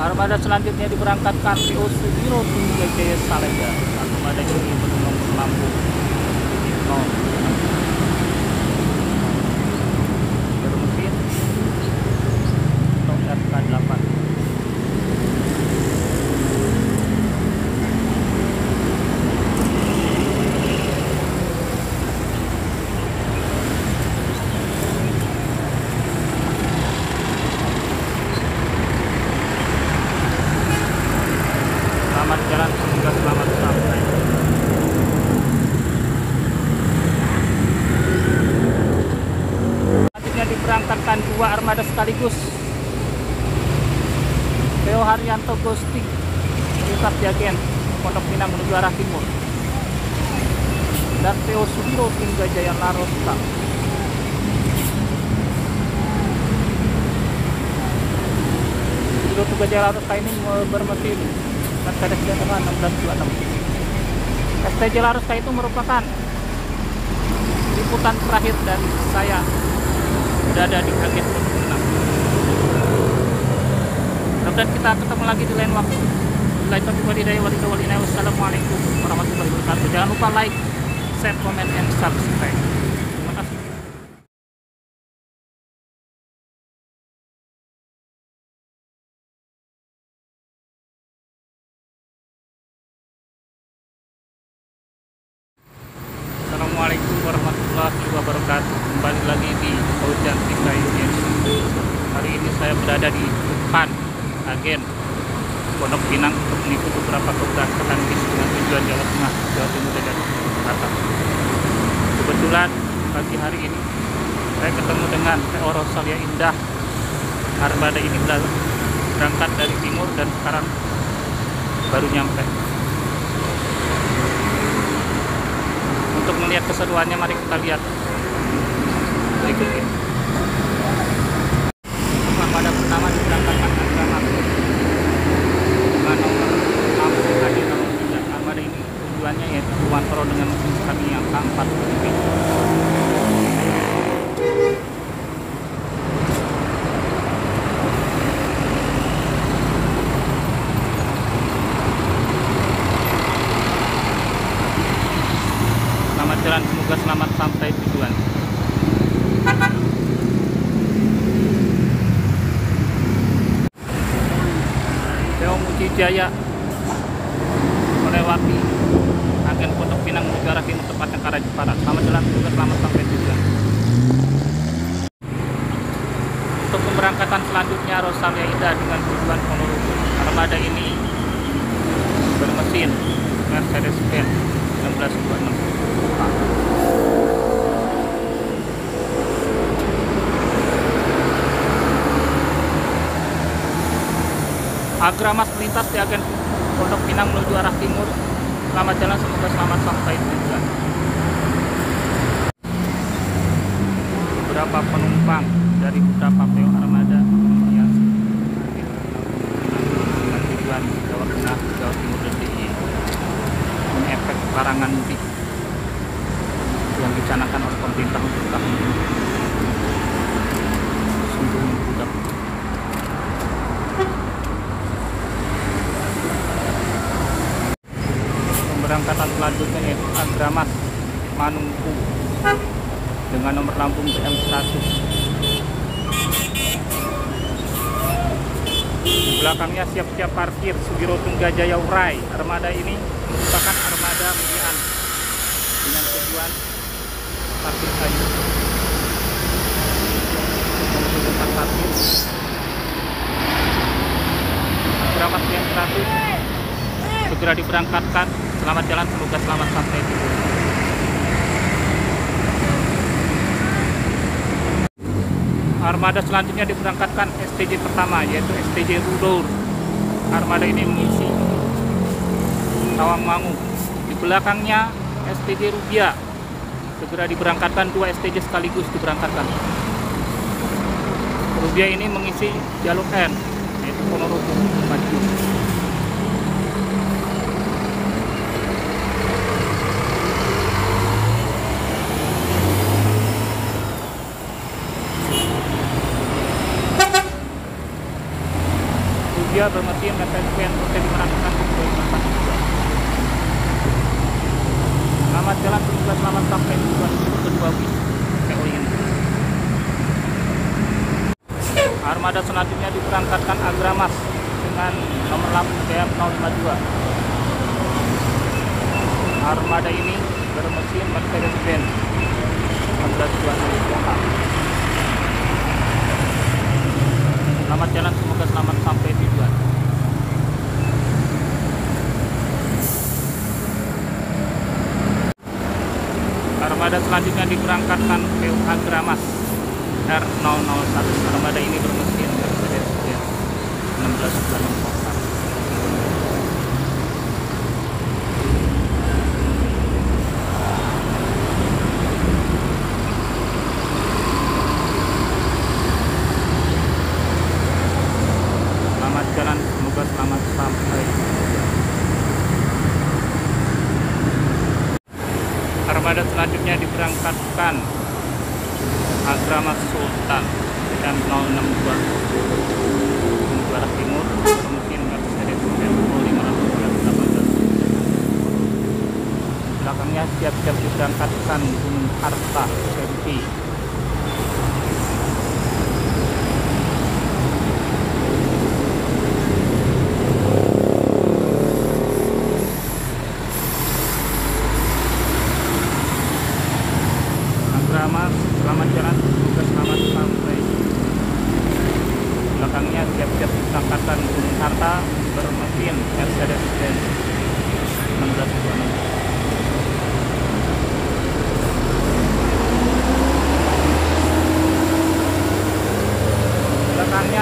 Armada selanjutnya diberangkatkan PO Sudiro Tungga Jaya Salega. Armada ini bergerak ke Lampung. Mesin Toyota K8. Dua armada sekaligus, PO Haryanto Gosti Lintas Jagen Pondok Pinang menuju arah timur dan PO Sudiro Tungga Jaya Larosca. Sudiro Tungga Jaya Larosca ini bermesin Mercedes Benz 1626. STJ Larosca itu merupakan liputan terakhir dari saya berada di kaget berkenaan. Kemudian kita ketemu lagi di lain waktu. Wassalamualaikum warahmatullahi wabarakatuh. Jangan lupa like, share, comment, and subscribe. Kembali lagi di Hujan Tingkai Agen. Hari ini saya berada di depan agen Pondok Pinang untuk mengikuti beberapa keberangkatan bis dengan tujuan Jawa Tengah, Jawa Timur, dan Jakarta. Kebetulan pagi hari ini saya ketemu dengan PO Rosalia Indah. Armada ini berangkat dari timur dan sekarang baru nyampe. Untuk melihat keseruannya, mari kita lihat. Armada pertama diberangkatkan antara nomor 6 armada ini tujuannya yaitu Purwokerto dengan mesin Scania yang keempat. Selamat jalan, semoga selamat sampai tujuan. GJ Jaya melewati agen Pondok Pinang menuju arah timur, tepatnya Karang Jipara. Selamat jalan, selamat sampai tujuan. Untuk pemberangkatan selanjutnya Rosalia Indah dengan tujuan Ponorogo. Armada ini bermesin Mercedes-Benz 1626. Agramas melintas di agen Pondok Pinang menuju arah timur. Selamat jalan, semoga selamat sampai tujuan. Beberapa penumpang dari beberapa PO armada yang tujuan Jawa Tengah, Jawa Timur, dan DIY mengefek larangan mudik yang dicanangkan oleh pemerintah untuk tahun ini. Sungguh membudak. Pemberangkatan selanjutnya yaitu Agramas Manungku dengan nomor lambung BM100. Di belakangnya siap-siap parkir Sudiro Tungga Jaya Urai. Armada ini merupakan armada milian dengan tujuan parkir kayu. Agramas BM100 segera diberangkatkan. Selamat jalan, semoga selamat sampai tujuan. Armada selanjutnya diberangkatkan STJ pertama yaitu STJ Rhudour. Armada ini mengisi Tawangmangu. Di belakangnya STJ Rubya. Segera diberangkatkan, dua STJ sekaligus diberangkatkan. Rubya ini mengisi jalur N yaitu Ponorogo maju. Rubya bermesin PTN PT 500. Selamat jalan, selamat sampai tujuan kedua PO ini. Armada selanjutnya diberangkatkan Agramas dengan nomor lap DM 052. Armada ini bermesin Mercedes-Benz 142. Selamat jalan, semoga selamat sampai tujuan. Armada selanjutnya diberangkatkan PO Agramas R001. Armada ini bermesin Mercedes-Benz 142. Armada selanjutnya diberangkatkan Agramas Sultan dengan 062 arah timur, mungkin belakangnya siap-siap diberangkatkan Gunung Harta Sempi.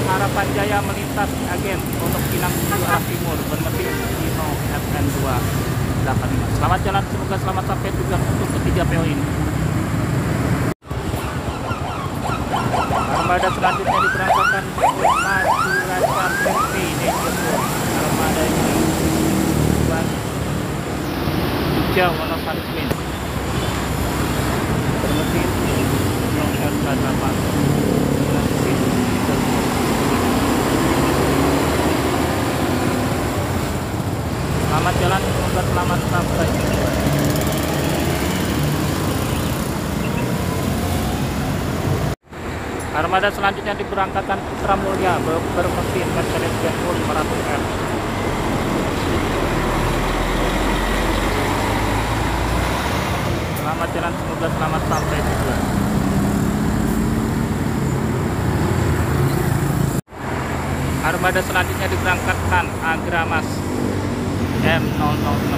Harapan Jaya melintas agen Pondok Pinang arah timur bermesin Inong FN285. Selamat jalan, semoga selamat sampai tujuan untuk ketiga PO ini. Armada selanjutnya diberangkatkan Madura Sampai Depok. Armada ini tujuan Jogja Wonosari Min bermesin Inong FN285. Selamat jalan, semoga selamat sampai. Armada selanjutnya diberangkatkan Putra Mulia bermesin Mercedes-Benz 500R. Selamat jalan, semoga selamat sampai tujuan. Armada selanjutnya diberangkatkan Agramas M006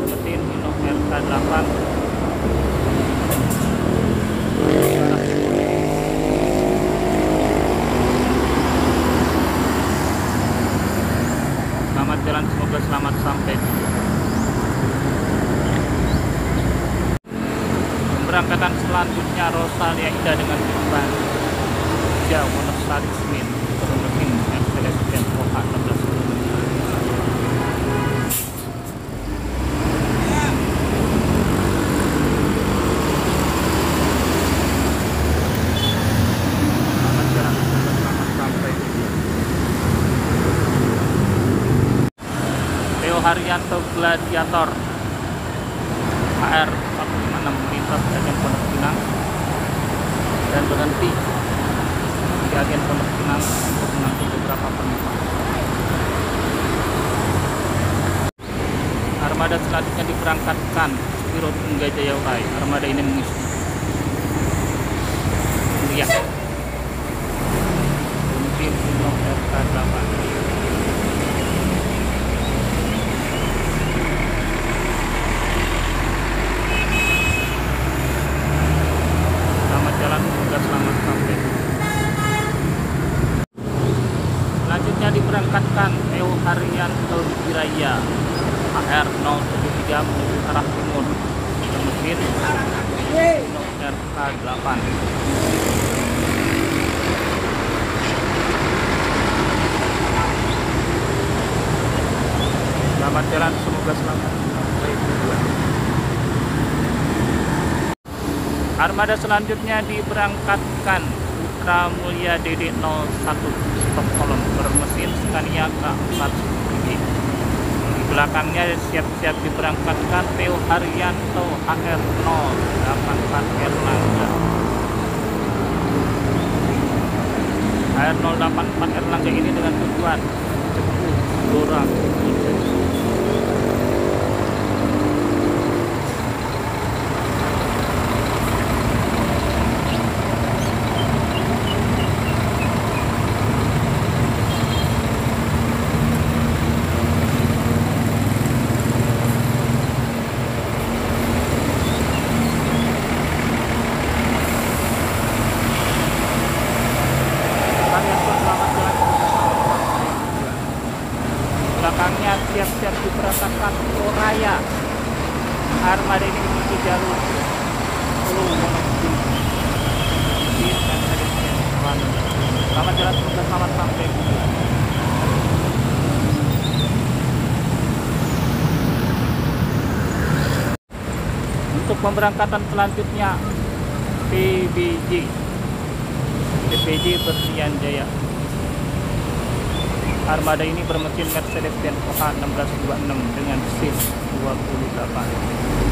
mesin Inong RK8 selamat jalan, semoga selamat sampai. Pemberangkatan selanjutnya Rosalia Indah dengan Bintang Jauh Wonosari Semin bermesin Mercedes-Benz PO 16. Selamat jalan, selamat sampai. Teo Haryanto Gladiator HR 456 lintas agen Pondok Pinang dan berhenti di agen Pondok Pinang untuk mengangkut beberapa penumpang. Armada selanjutnya diberangkatkan Sudiro Tungga Jaya. Armada ini mengisi Kuliah Kunci Inong RK8. Selamat jalan, semoga selamat sampai. Selanjutnya diberangkatkan PO Haryanto Wiraya HR 073 menuju arah timur bermesin RK8. Selamat jalan, semoga selamat sampai tujuan. Armada selanjutnya diberangkatkan Citra Mulia DD01 Stockholm bermesin Scania K4 BG. Di belakangnya siap-siap diberangkatkan Teo Haryanto HR084 Erlangga. HR084 Erlangga ini dengan tujuan Dorang. Siap-siap diberangkatkan Koraya. Armada ini menuju jalur menuju selamat jalan, selamat sampai. Untuk pemberangkatan selanjutnya PBJ Bersian Jaya. Armada ini bermesin Mercedes-Benz PH 1626 dengan SIM 28.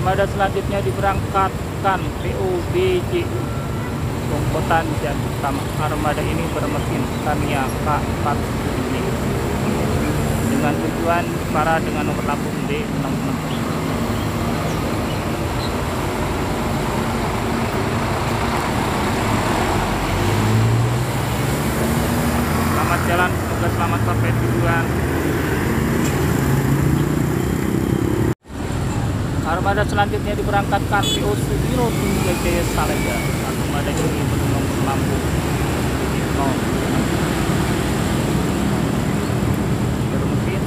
Armada selanjutnya diberangkatkan PBJ Kombatan Jati Utama. Armada ini bermesin Scania K4 dengan tujuan Jipara dengan nomor lambung D66. Selamat jalan, semoga selamat sampai tujuan. Armada selanjutnya diberangkatkan PO Sudiro Tungga Jaya Salega. Armada ini bernomor lambung Inong. Bermesin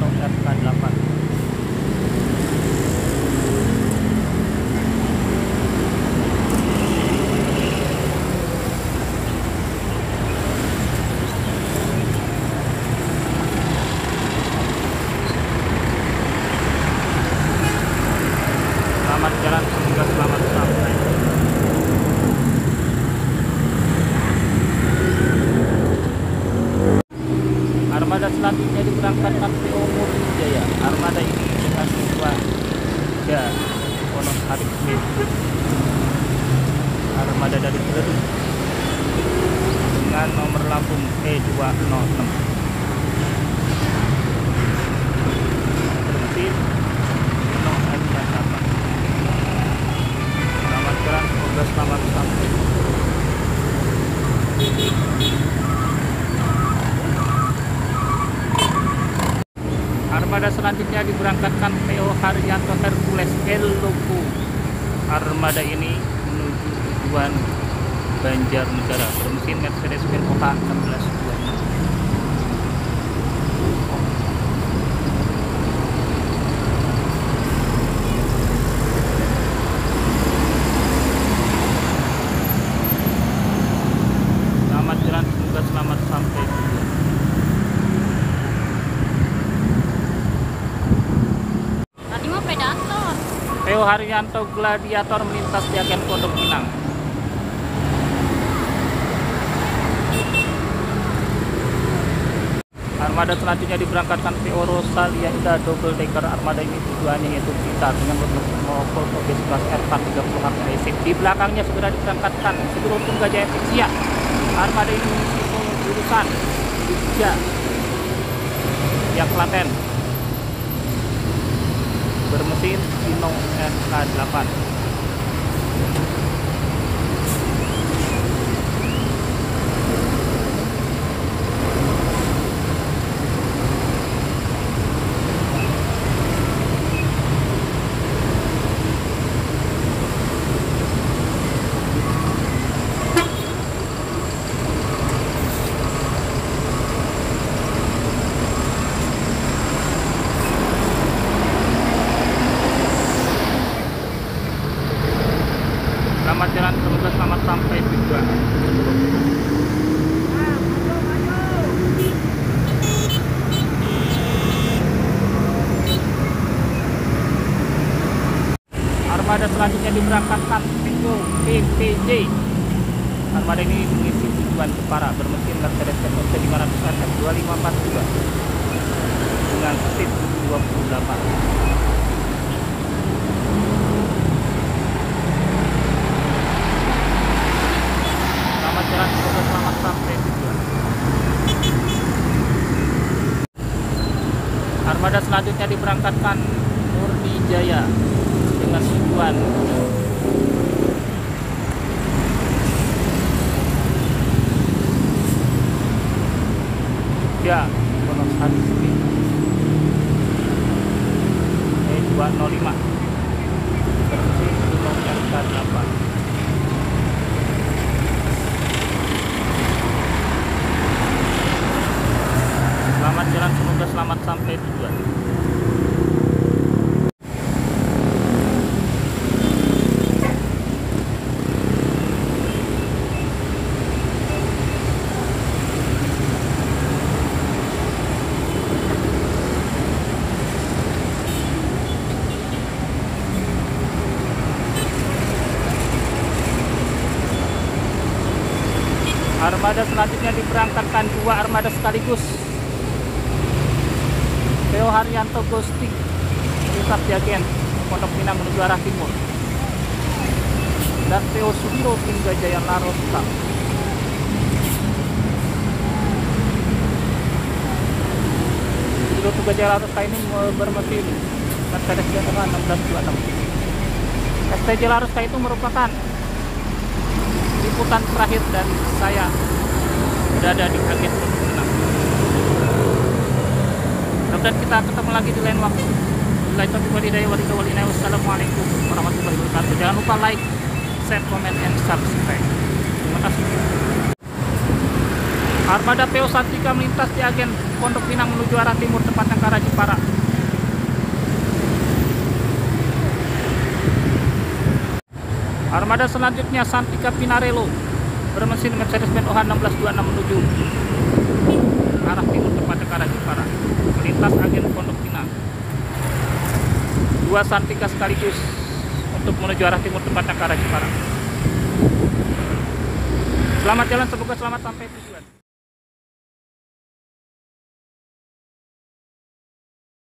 Toyota K8. Selanjutnya diberangkatkan PO Jaya. Armada ini dengan tujuan dan Ponorogo. Armada dari Klaten dengan nomor lambung E206. Berarti Inong ada apa? Selamat jalan, selamat sampai. Armada selanjutnya diberangkatkan PO Haryanto Hercules Elloco. Armada ini menuju tujuan Banjar Negara. Bermesin Mercedes-Benz PH 1626. PO Haryanto Gladiator melintas di agen Pondok Pinang. Armada selanjutnya diberangkatkan PO Rosalia Indah double decker. Armada ini tujuannya yaitu kita dengan mobil Volkswagen kelas R430 Racing. Di belakangnya segera diberangkatkan Sudiro Tungga Jaya Pixia. Armada ini menuju jurusan Jogja yang Klaten. Bermesin Inong SK8. armada selanjutnya diberangkatkan PO PTJ. Armada ini mengisi tujuan Jepara bermesin Mercedes-Benz 500 SF 2542 dengan seat 28. Armada selanjutnya diberangkatkan Nuri Jaya dengan tujuan ya Pondok Pinang 205 versi Inong yang ke-8. Selamat jalan, semoga selamat sampai tujuan. Armada selanjutnya diberangkatkan dua armada sekaligus. PO Haryanto Gosti Pusat Jagen Pondok Pinang menuju arah timur dan PO Sudiro Tungga Jaya Larosca. Sudiro Tungga Jaya Larosca ini bermesin Mercedes Benz 1626. STJ Larosca itu merupakan liputan terakhir dari saya berada di kaget dan kita ketemu lagi di lain waktu. Wassalamualaikum warahmatullahi wabarakatuh. Jangan lupa like, share, comment, and subscribe. Terima kasih. Armada PO Shantika melintas di agen Pondok Pinang menuju arah timur tepatnya Karang Jipara. Armada selanjutnya Shantika Pinarello bermesin Mercedes-Benz OH 1626 menuju arah timur tepatnya Karang Jipara. Melintas agen Pondok Pinang. Dua Shantika sekaligus untuk menuju arah timur tepatnya ke arah Jipara. Selamat jalan, semoga selamat sampai tujuan.